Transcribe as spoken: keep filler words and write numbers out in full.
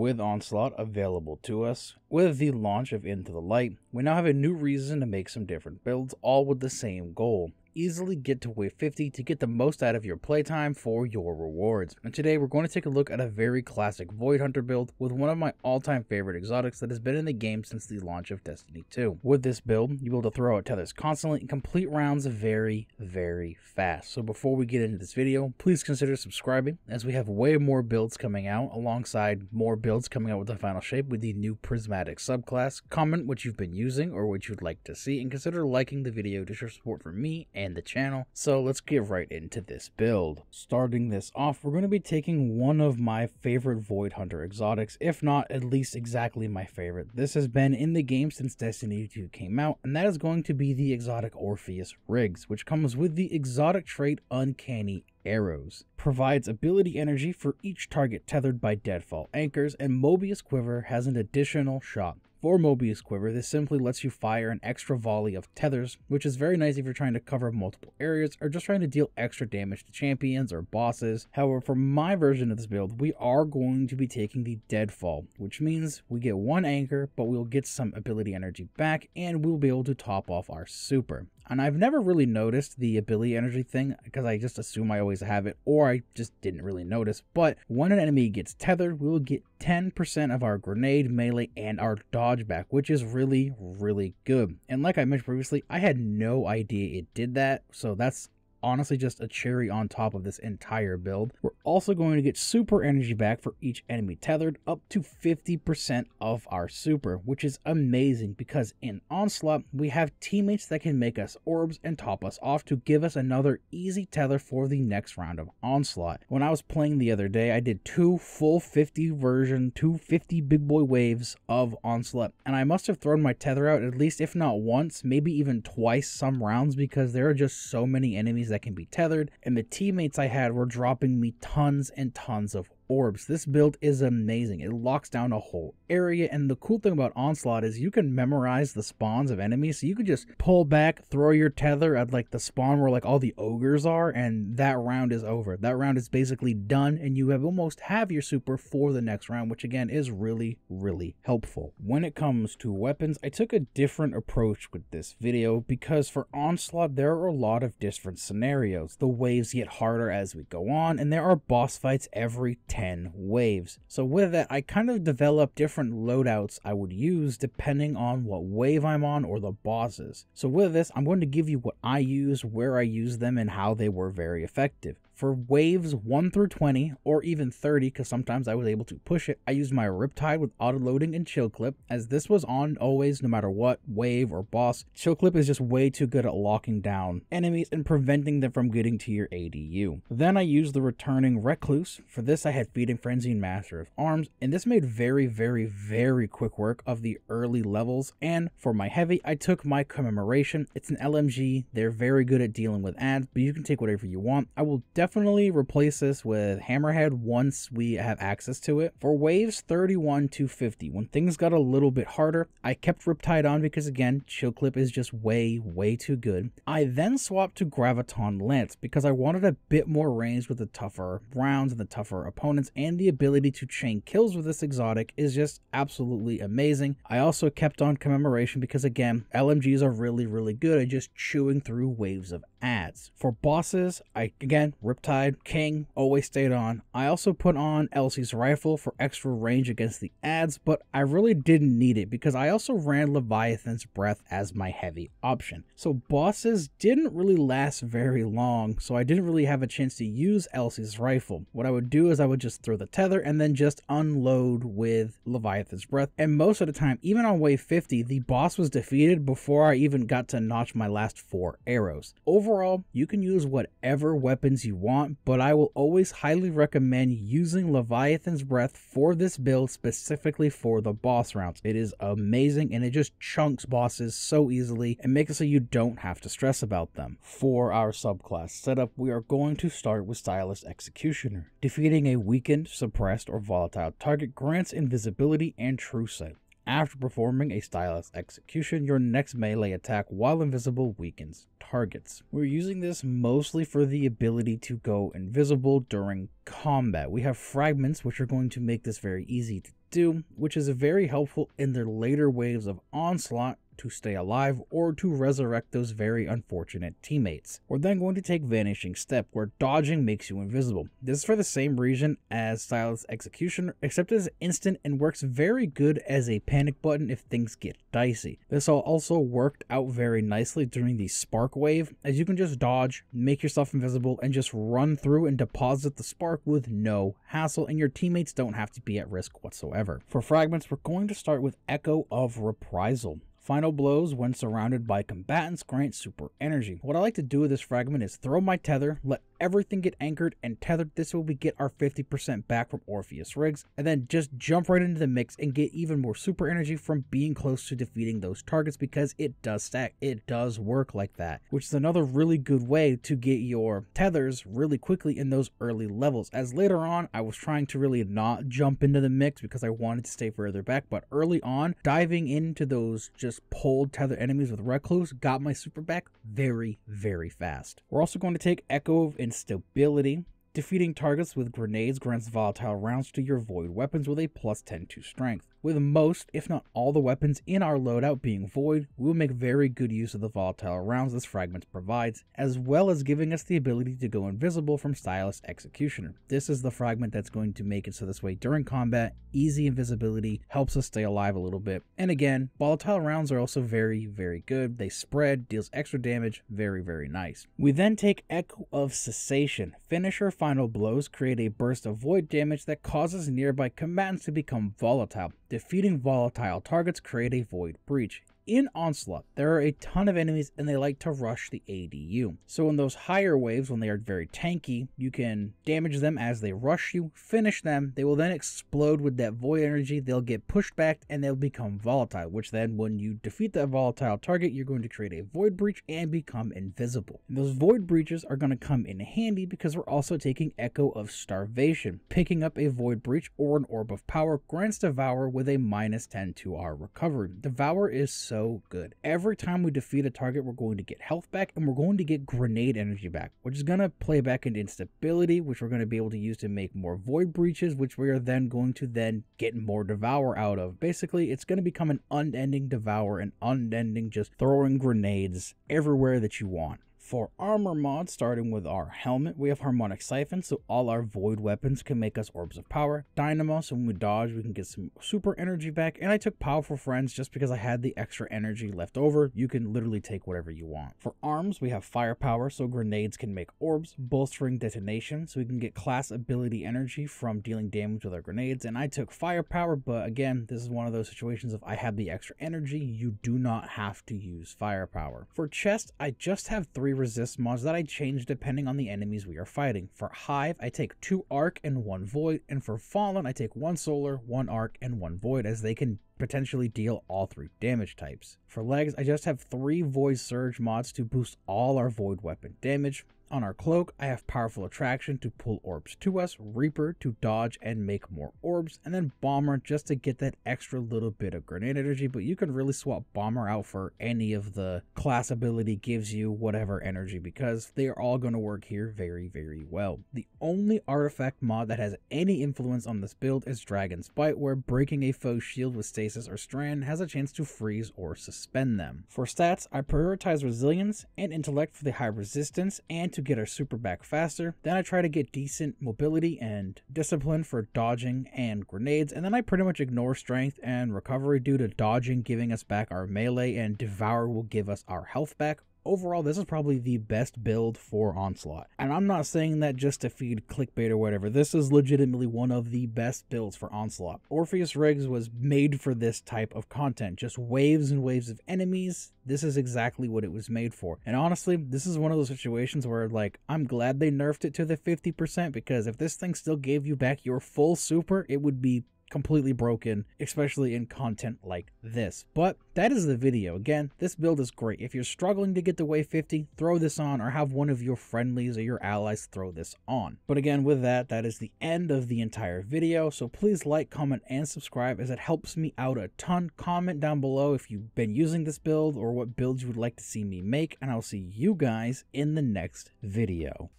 with Onslaught available to us, with the launch of Into the Light, we now have a new reason to make some different builds, all with the same goal. Easily get to wave fifty to get the most out of your playtime for your rewards. And today we're going to take a look at a very classic Void Hunter build with one of my all-time favorite exotics that has been in the game since the launch of Destiny two. With this build, you'll be able to throw out tethers constantly and complete rounds very, very fast. So before we get into this video, please consider subscribing as we have way more builds coming out alongside more builds coming out with the final shape with the new prismatic subclass. Comment what you've been using or what you'd like to see and consider liking the video to show support for me and and the channel. So let's get right into this build. Starting this off, we're going to be taking one of my favorite Void Hunter exotics, if not at least exactly my favorite. This has been in the game since Destiny two came out, and that is going to be the exotic Orpheus Rigs, which comes with the exotic trait Uncanny Arrows. Provides ability energy for each target tethered by deadfall anchors, and Mobius Quiver has an additional shot. For Mobius Quiver, this simply lets you fire an extra volley of tethers, which is very nice if you're trying to cover multiple areas or just trying to deal extra damage to champions or bosses. However, for my version of this build, we are going to be taking the Deadfall, which means we get one anchor, but we'll get some ability energy back and we'll be able to top off our super. And I've never really noticed the ability energy thing because I just assume I always have it, or I just didn't really notice. But when an enemy gets tethered, we will get ten percent of our grenade, melee, and our dodge back, which is really, really good. And like I mentioned previously, I had no idea it did that, so that's honestly just a cherry on top of this entire build. We're also going to get super energy back for each enemy tethered, up to fifty percent of our super, which is amazing because in Onslaught we have teammates that can make us orbs and top us off to give us another easy tether for the next round of Onslaught. When I was playing the other day, I did two full fifty version, two fifty big boy waves of Onslaught, and I must have thrown my tether out at least, if not once, maybe even twice some rounds, because there are just so many enemies that can be tethered, and the teammates I had were dropping me tons and tons of orbs. This build is amazing. It locks down a whole area, and the cool thing about Onslaught is you can memorize the spawns of enemies, so you can just pull back, throw your tether at like the spawn where like all the ogres are, and that round is over. That round is basically done, and you have almost have your super for the next round, which again is really, really helpful. When it comes to weapons, I took a different approach with this video because for Onslaught there are a lot of different scenarios. The waves get harder as we go on, and there are boss fights every ten waves. So with that, I kind of developed different loadouts I would use depending on what wave I'm on or the bosses. So with this, I'm going to give you what I used, where I used them, and how they were very effective. For waves one through twenty, or even thirty, because sometimes I was able to push it, I used my Riptide with auto-loading and Chill Clip, as this was on always no matter what, wave or boss. Chill Clip is just way too good at locking down enemies and preventing them from getting to your A D U. Then I used the Returning Recluse. For this, I had Feeding Frenzy and Master of Arms, and this made very, very, very quick work of the early levels. And for my heavy, I took my Commemoration. It's an L M G. They're very good at dealing with adds, but you can take whatever you want. I will definitely Definitely replace this with Hammerhead once we have access to it. For waves thirty-one to fifty, when things got a little bit harder, I kept Riptide on because again, Chill Clip is just way, way too good. I then swapped to Graviton Lance because I wanted a bit more range with the tougher rounds and the tougher opponents, and the ability to chain kills with this exotic is just absolutely amazing. I also kept on Commemoration because again, L M Gs are really, really good at just chewing through waves of adds. For bosses, I again, Riptide Riptide, King, always stayed on. I also put on Elsie's Rifle for extra range against the adds, but I really didn't need it because I also ran Leviathan's Breath as my heavy option. So bosses didn't really last very long, so I didn't really have a chance to use Elsie's Rifle. What I would do is I would just throw the tether and then just unload with Leviathan's Breath, and most of the time, even on wave fifty, the boss was defeated before I even got to notch my last four arrows. Overall, you can use whatever weapons you want want, but I will always highly recommend using Leviathan's Breath for this build specifically for the boss rounds. It is amazing and it just chunks bosses so easily and makes it so you don't have to stress about them. For our subclass setup, we are going to start with Stylish Executioner. Defeating a weakened, suppressed, or volatile target grants invisibility and Truesight. After performing a Stylish Execution, your next melee attack while invisible weakens targets. We're using this mostly for the ability to go invisible during combat. We have fragments which are going to make this very easy to do, which is very helpful in their later waves of Onslaught to stay alive or to resurrect those very unfortunate teammates. We're then going to take Vanishing Step, where dodging makes you invisible. This is for the same reason as Stylish Executioner, except it is instant and works very good as a panic button if things get dicey. This all also worked out very nicely during the spark wave, as you can just dodge, make yourself invisible, and just run through and deposit the spark with no hassle, and your teammates don't have to be at risk whatsoever. For fragments, we're going to start with Echo of Reprisal. Final blows when surrounded by combatants grant super energy. What I like to do with this fragment is throw my tether, let everything get anchored and tethered. This will we get our fifty percent back from Orpheus Rigs, and then just jump right into the mix and get even more super energy from being close to defeating those targets, because it does stack. It does work like that, which is another really good way to get your tethers really quickly in those early levels. As later on, I was trying to really not jump into the mix because I wanted to stay further back, but early on, diving into those just pulled tether enemies with Recluse got my super back very, very fast. We're also going to take Echo of Instability. Defeating targets with grenades grants volatile rounds to your void weapons with a plus ten to strength. With most, if not all, the weapons in our loadout being void, we will make very good use of the volatile rounds this fragment provides, as well as giving us the ability to go invisible from Stylish Executioner. This is the fragment that's going to make it so this way during combat, easy invisibility, helps us stay alive a little bit. And again, volatile rounds are also very, very good. They spread, deals extra damage, very, very nice. We then take Echo of Cessation. Finisher final blows create a burst of void damage that causes nearby combatants to become volatile. Defeating volatile targets create a void breach. In Onslaught, there are a ton of enemies and they like to rush the A D U. So in those higher waves, when they are very tanky, you can damage them as they rush you, finish them, they will then explode with that void energy, they'll get pushed back, and they'll become volatile, which then when you defeat that volatile target, you're going to create a void breach and become invisible. And those void breaches are going to come in handy because we're also taking Echo of Starvation. Picking up a void breach or an orb of power grants Devour with a minus ten to our recovery. Devour is so So good. Every time we defeat a target, we're going to get health back and we're going to get grenade energy back, which is going to play back into instability, which we're going to be able to use to make more void breaches, which we are then going to then get more Devour out of. Basically, it's going to become an unending Devour and unending just throwing grenades everywhere that you want. For armor mods, starting with our helmet, we have Harmonic Siphon, so all our void weapons can make us orbs of power. Dynamo, so when we dodge, we can get some super energy back. And I took Powerful Friends just because I had the extra energy left over. You can literally take whatever you want. For arms, we have Firepower, so grenades can make orbs. Bolstering Detonation, so we can get class ability energy from dealing damage with our grenades. And I took Firepower, but again, this is one of those situations of I have the extra energy, you do not have to use Firepower. For chest, I just have three resist mods that I change depending on the enemies we are fighting. For Hive, I take two arc and one void, and for Fallen, I take one solar, one arc, and one void, as they can potentially deal all three damage types. For legs, I just have three void surge mods to boost all our void weapon damage. On our cloak, I have Powerful Attraction to pull orbs to us, Reaper to dodge and make more orbs, and then Bomber just to get that extra little bit of grenade energy, but you can really swap Bomber out for any of the class ability gives you whatever energy, because they are all going to work here very, very well. The only artifact mod that has any influence on this build is Dragon's Bite, where breaking a foe's shield with stasis or strand has a chance to freeze or suspend them. For stats, I prioritize resilience and intellect for the high resistance and to get our super back faster. Then I try to get decent mobility and discipline for dodging and grenades, and then I pretty much ignore strength and recovery due to dodging giving us back our melee, and Devour will give us our health back. Overall, this is probably the best build for Onslaught, and I'm not saying that just to feed clickbait or whatever. This is legitimately one of the best builds for Onslaught. Orpheus Rigs was made for this type of content, just waves and waves of enemies. This is exactly what it was made for, and honestly, this is one of those situations where, like, I'm glad they nerfed it to the fifty percent, because if this thing still gave you back your full super, it would be completely broken, especially in content like this. But that is the video. Again, this build is great. If you're struggling to get to wave fifty, throw this on, or have one of your friendlies or your allies throw this on. But again, with that, that is the end of the entire video. So please like, comment, and subscribe, as it helps me out a ton. Comment down below if you've been using this build or what builds you would like to see me make, and I'll see you guys in the next video.